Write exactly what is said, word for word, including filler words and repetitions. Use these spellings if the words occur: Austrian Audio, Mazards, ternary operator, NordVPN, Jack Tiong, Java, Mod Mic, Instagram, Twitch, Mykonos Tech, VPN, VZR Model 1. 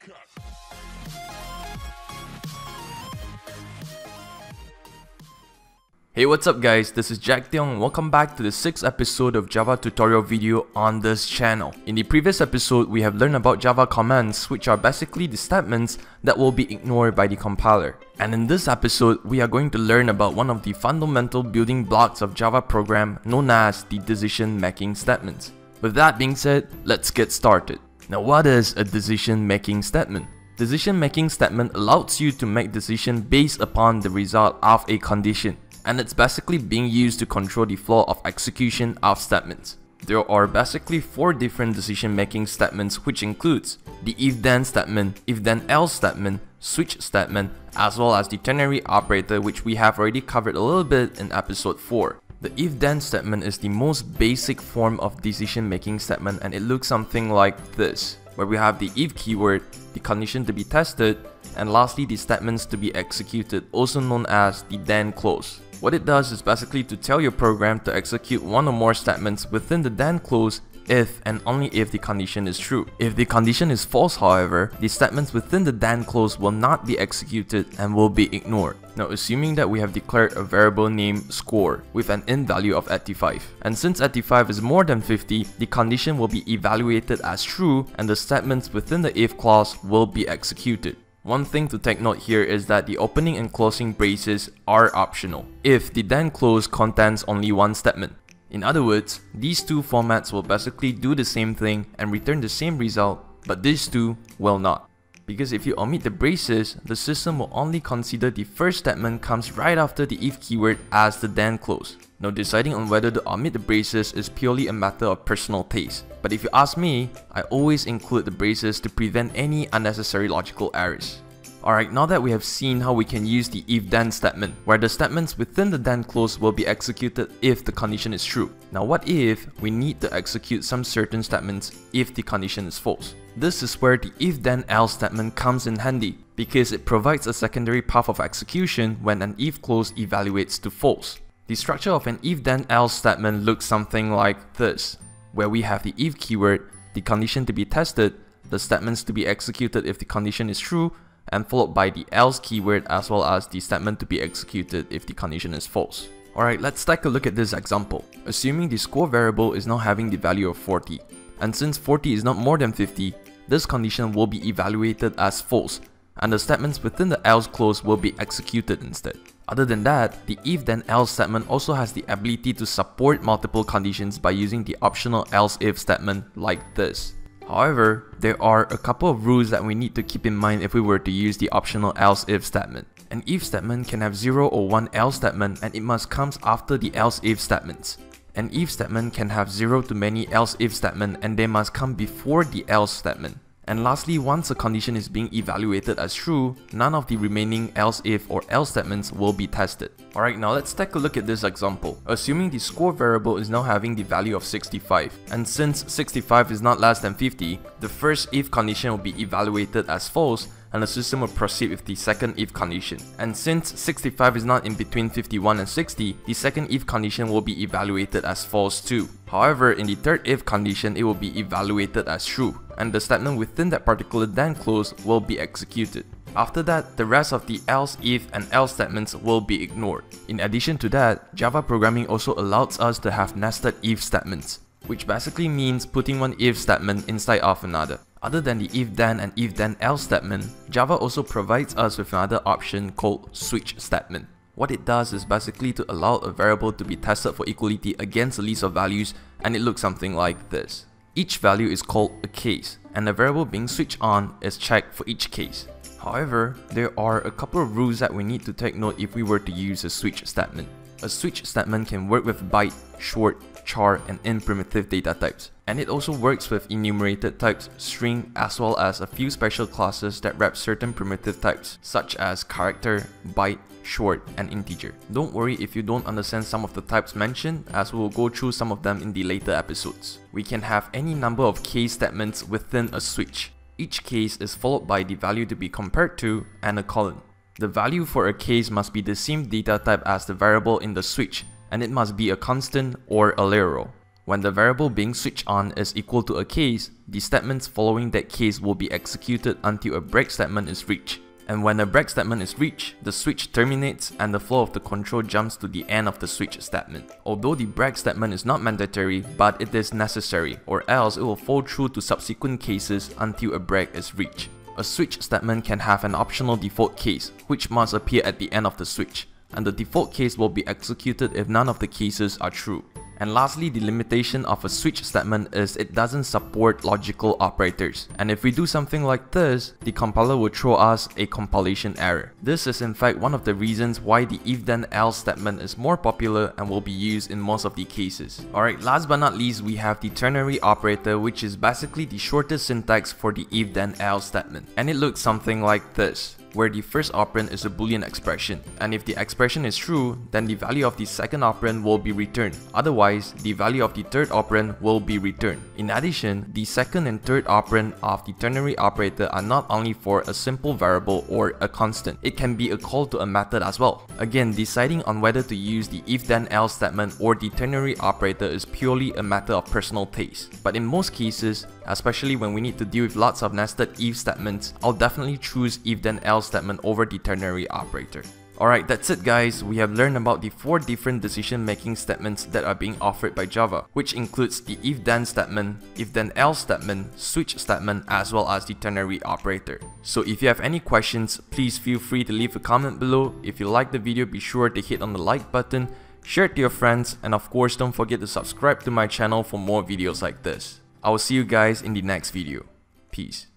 Cut. Hey, what's up guys, this is Jack Tiong. Welcome back to the sixth episode of Java tutorial video on this channel. In the previous episode, we have learned about Java commands, which are basically the statements that will be ignored by the compiler. And in this episode, we are going to learn about one of the fundamental building blocks of Java program known as the decision-making statements. With that being said, let's get started. Now, what is a decision-making statement? Decision-making statement allows you to make decisions based upon the result of a condition, and it's basically being used to control the flow of execution of statements. There are basically four different decision-making statements, which includes the if-then statement, if-then-else statement, switch statement, as well as the ternary operator, which we have already covered a little bit in episode four. The if-then statement is the most basic form of decision-making statement, and it looks something like this, where we have the if keyword, the condition to be tested, and lastly the statements to be executed, also known as the then clause. What it does is basically to tell your program to execute one or more statements within the then clause if and only if the condition is true. If the condition is false, however, the statements within the then clause will not be executed and will be ignored. Now, assuming that we have declared a variable named score with an int value of eighty-five, and since eighty-five is more than fifty, the condition will be evaluated as true and the statements within the if clause will be executed. One thing to take note here is that the opening and closing braces are optional if the then clause contains only one statement. In other words, these two formats will basically do the same thing and return the same result, but these two will not. Because if you omit the braces, the system will only consider the first statement comes right after the if keyword as the then clause. Now, deciding on whether to omit the braces is purely a matter of personal taste. But if you ask me, I always include the braces to prevent any unnecessary logical errors. Alright, now that we have seen how we can use the if-then statement, where the statements within the then clause will be executed if the condition is true. Now, what if we need to execute some certain statements if the condition is false? This is where the if-then-else statement comes in handy, because it provides a secondary path of execution when an if clause evaluates to false. The structure of an if-then-else statement looks something like this, where we have the if keyword, the condition to be tested, the statements to be executed if the condition is true, and followed by the else keyword as well as the statement to be executed if the condition is false. Alright, let's take a look at this example. Assuming the score variable is now having the value of forty, and since forty is not more than fifty, this condition will be evaluated as false, and the statements within the else clause will be executed instead. Other than that, the if then else statement also has the ability to support multiple conditions by using the optional else if statement like this. However, there are a couple of rules that we need to keep in mind if we were to use the optional else if statement. An if statement can have zero or one else statement, and it must come after the else if statements. An if statement can have zero to many else if statement, and they must come before the else statement. And lastly, once a condition is being evaluated as true, none of the remaining else if or else statements will be tested. Alright, now let's take a look at this example. Assuming the score variable is now having the value of sixty-five, and since sixty-five is not less than fifty, the first if condition will be evaluated as false, and the system will proceed with the second if condition. And since sixty-five is not in between fifty-one and sixty, the second if condition will be evaluated as false too. However, in the third if condition, it will be evaluated as true, and the statement within that particular then clause will be executed. After that, the rest of the else if and else statements will be ignored. In addition to that, Java programming also allows us to have nested if statements, which basically means putting one if statement inside of another. Other than the if-then and if-then-else statement, Java also provides us with another option called switch statement. What it does is basically to allow a variable to be tested for equality against a list of values, and it looks something like this. Each value is called a case, and the variable being switched on is checked for each case. However, there are a couple of rules that we need to take note if we were to use a switch statement. A switch statement can work with byte, short, char, and int primitive data types. And it also works with enumerated types, string, as well as a few special classes that wrap certain primitive types, such as character, byte, short, and integer. Don't worry if you don't understand some of the types mentioned, as we will go through some of them in the later episodes. We can have any number of case statements within a switch. Each case is followed by the value to be compared to and a colon. The value for a case must be the same data type as the variable in the switch, and it must be a constant or a literal. When the variable being switched on is equal to a case, the statements following that case will be executed until a break statement is reached. And when a break statement is reached, the switch terminates and the flow of the control jumps to the end of the switch statement. Although the break statement is not mandatory, but it is necessary, or else it will fall through to subsequent cases until a break is reached. A switch statement can have an optional default case, which must appear at the end of the switch, and the default case will be executed if none of the cases are true. And lastly, the limitation of a switch statement is it doesn't support logical operators. And if we do something like this, the compiler will throw us a compilation error. This is in fact one of the reasons why the if then else statement is more popular and will be used in most of the cases. Alright, last but not least, we have the ternary operator, which is basically the shortest syntax for the if then else statement. And it looks something like this, where the first operand is a boolean expression, and if the expression is true, then the value of the second operand will be returned, otherwise the value of the third operand will be returned. In addition, the second and third operand of the ternary operator are not only for a simple variable or a constant, it can be a call to a method as well. Again, deciding on whether to use the if then else statement or the ternary operator is purely a matter of personal taste, but in most cases, especially when we need to deal with lots of nested if statements, I'll definitely choose if then else statement over the ternary operator. Alright, that's it guys, we have learned about the four different decision making statements that are being offered by Java, which includes the if then statement, if then else statement, switch statement, as well as the ternary operator. So if you have any questions, please feel free to leave a comment below. If you like the video, be sure to hit on the like button, share it to your friends, and of course don't forget to subscribe to my channel for more videos like this. I will see you guys in the next video. Peace.